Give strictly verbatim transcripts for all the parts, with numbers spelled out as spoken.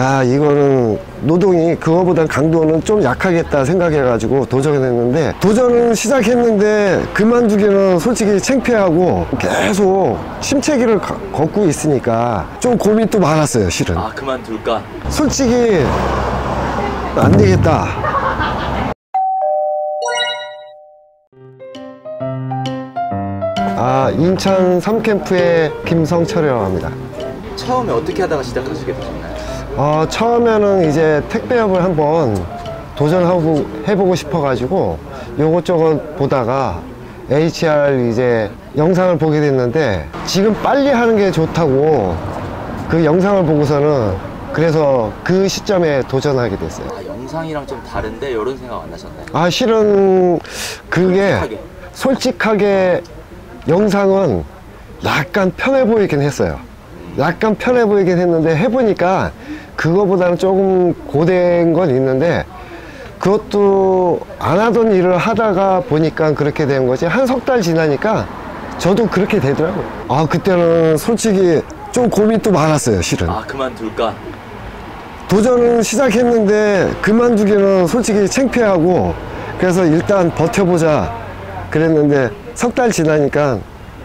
야, 이거는 노동이 그거보다 강도는 좀 약하겠다 생각해가지고 도전을 했는데, 도전을 시작했는데 그만두기는 솔직히 창피하고 계속 침체기를 가, 걷고 있으니까 좀 고민도 많았어요, 실은. 아, 그만둘까? 솔직히 안 되겠다. 아, 인천 삼캠프의 김성철이라고 합니다. 처음에 어떻게 하다가 시작하시게 되셨나요? 어, 처음에는 이제 택배업을 한번 도전하고 해보고 싶어가지고 요것저것 보다가 에이치알 이제 영상을 보게 됐는데, 지금 빨리 하는 게 좋다고 그 영상을 보고서는 그래서 그 시점에 도전하게 됐어요. 아, 영상이랑 좀 다른데 이런 생각 안 나셨나요? 아, 실은 그게 솔직하게, 솔직하게 영상은 약간 편해 보이긴 했어요. 약간 편해 보이긴 했는데 해보니까 그거보다는 조금 고된 건 있는데, 그것도 안 하던 일을 하다가 보니까 그렇게 된 거지, 한 석 달 지나니까 저도 그렇게 되더라고요. 아, 그때는 솔직히 좀 고민도 많았어요, 실은. 아, 그만둘까? 도전을 시작했는데 그만두기는 솔직히 창피하고, 그래서 일단 버텨보자 그랬는데 석 달 지나니까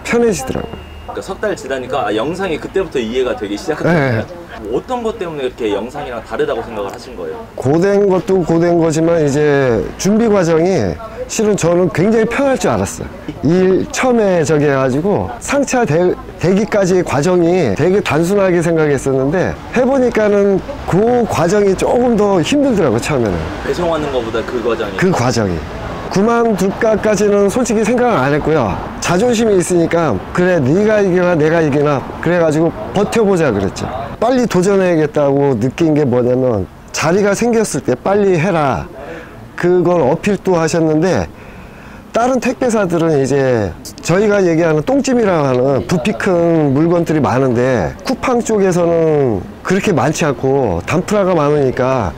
편해지더라고요. 그러니까 석 달 지나니까 아, 영상이 그때부터 이해가 되기 시작했거든요. 뭐 어떤 것 때문에 이렇게 영상이랑 다르다고 생각을 하신 거예요? 고된 것도 고된 거지만 이제 준비 과정이 실은 저는 굉장히 편할 줄 알았어요. 일 처음에 저기 해가지고 상차 대, 대기까지 과정이 되게 단순하게 생각했었는데 해보니까는 그 과정이 조금 더 힘들더라고요, 처음에는. 배송하는 것보다 그 과정이? 그 과정이. 그만둘까까지는 솔직히 생각을 안 했고요. 자존심이 있으니까 그래, 네가 이기나 내가 이기나 그래가지고 버텨보자 그랬죠. 빨리 도전해야겠다고 느낀 게 뭐냐면, 자리가 생겼을 때 빨리 해라 그걸 어필도 하셨는데, 다른 택배사들은 이제 저희가 얘기하는 똥찜이라고 하는 부피 큰 물건들이 많은데 쿠팡 쪽에서는 그렇게 많지 않고 단프라가 많으니까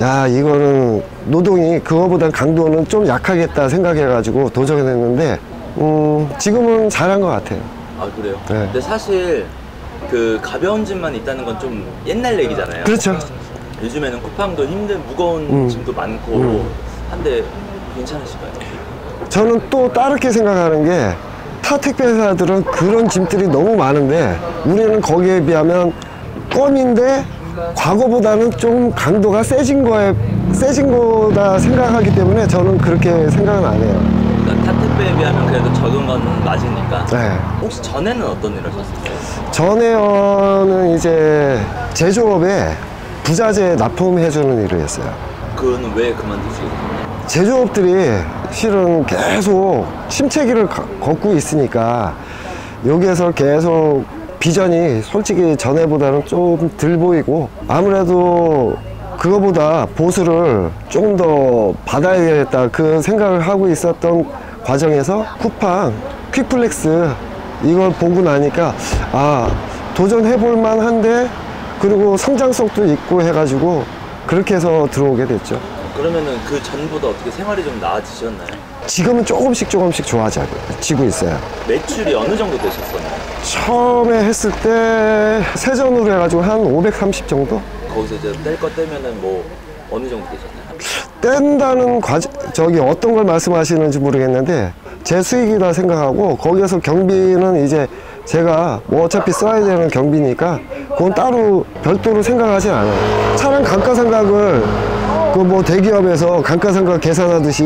야, 이거는 노동이 그거보다 강도는 좀 약하겠다 생각해가지고 도전을 했는데 음, 지금은 잘한 것 같아요. 아, 그래요? 네. 근데 사실 그 가벼운 짐만 있다는 건 좀 옛날 얘기잖아요. 그렇죠. 요즘에는 쿠팡도 힘든 무거운 음. 짐도 많고 음. 한데 괜찮으실까요? 저는 또 다르게 생각하는 게, 타 택배사들은 그런 짐들이 너무 많은데 우리는 거기에 비하면 껌인데 과거보다는 좀 강도가 세진 거에 세진 거다 생각하기 때문에 저는 그렇게 생각은 안 해요. 그러니까 타 택배에 비하면 그래도 적은 건 맞으니까. 네. 혹시 전에는 어떤 일을 하셨어요? 전에는 이제 제조업에 부자재 납품해주는 일을 했어요. 그건 왜 그만두시게 됐나요? 제조업들이 실은 계속 침체기를 가, 걷고 있으니까 여기에서 계속 비전이 솔직히 전에보다는 좀 덜 보이고, 아무래도 그거보다 보수를 조금 더 받아야겠다 그 생각을 하고 있었던 과정에서 쿠팡 퀵플렉스 이걸 보고 나니까 아, 도전해볼 만한데, 그리고 성장성도 있고 해가지고 그렇게 해서 들어오게 됐죠. 그러면은 그 전보다 어떻게 생활이 좀 나아지셨나요? 지금은 조금씩 조금씩 좋아지고 있어요. 매출이 어느 정도 되셨었나요? 처음에 했을 때 세전으로 해가지고 한 오백삼십 정도? 거기서 이제 뗄 거 떼면은 뭐 어느 정도 되셨나요? 뗀다는 과정, 저기 어떤 걸 말씀하시는지 모르겠는데 제 수익이다 생각하고, 거기에서 경비는 이제 제가 뭐 어차피 써야 되는 경비니까 그건 따로 별도로 생각하진 않아요. 차량 감가상각을 그 뭐 대기업에서 감가상각 계산하듯이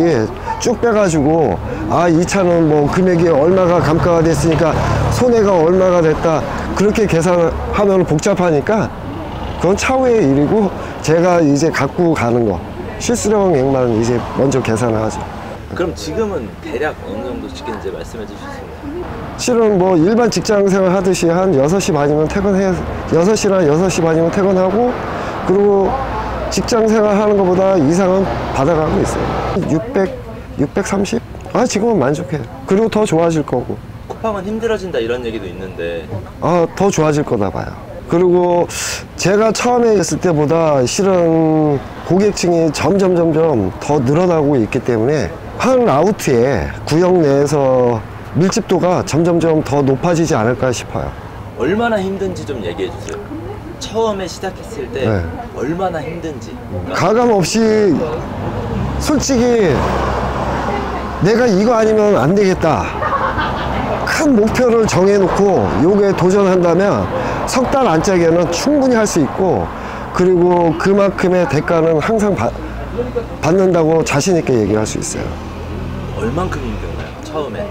쭉 빼가지고 아, 이 차는 뭐 금액이 얼마가 감가가 됐으니까 손해가 얼마가 됐다 그렇게 계산하면 복잡하니까 그건 차후의 일이고, 제가 이제 갖고 가는 거 실수령액만 이제 먼저 계산을 하죠. 그럼 지금은 대략 어느 정도 시키는지 말씀해 주시겠어요? 실은 뭐 일반 직장생활 하듯이 한 여섯 시 반이면 퇴근해, 여섯 시나 여섯 시 반이면 퇴근하고, 그리고 직장생활 하는 것보다 이상은 받아가고 있어요. 육백, 육백삼십? 아, 지금은 만족해요. 그리고 더 좋아질 거고. 쿠팡은 힘들어진다 이런 얘기도 있는데. 아, 더 좋아질 거다 봐요. 그리고 제가 처음에 했을 때보다 실은 고객층이 점점 점점 더 늘어나고 있기 때문에 한 아우트에 구역 내에서 밀집도가 점점점 더 높아지지 않을까 싶어요. 얼마나 힘든지 좀 얘기해 주세요. 처음에 시작했을 때 네. 얼마나 힘든지 가감 없이 솔직히 내가 이거 아니면 안 되겠다 큰 목표를 정해놓고 요게 도전한다면 석 달 안짝에는 충분히 할 수 있고 그리고 그만큼의 대가는 항상 바, 받는다고 자신 있게 얘기할 수 있어요. 얼만큼 힘들었나요? 처음에?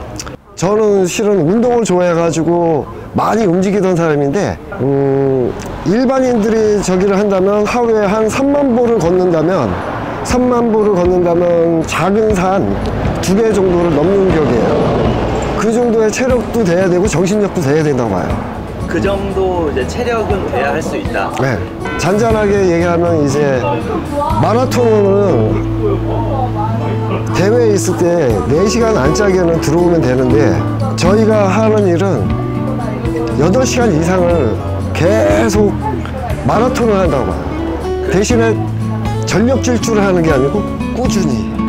저는 실은 운동을 좋아해가지고 많이 움직이던 사람인데 음, 일반인들이 저기를 한다면 하루에 한 삼만 보를 걷는다면 삼만 보를 걷는다면 작은 산 두 개 정도를 넘는 격이에요. 그 정도의 체력도 돼야 되고 정신력도 돼야 된다고 봐요. 그 정도 이제 체력은 돼야 할 수 있다. 네. 잔잔하게 얘기하면 이제 마라톤은 대회에 있을 때 네 시간 안짝에는 들어오면 되는데 저희가 하는 일은 여덟 시간 이상을 계속 마라톤을 한다고 봐요. 대신에 전력 질주를 하는 게 아니고 꾸준히.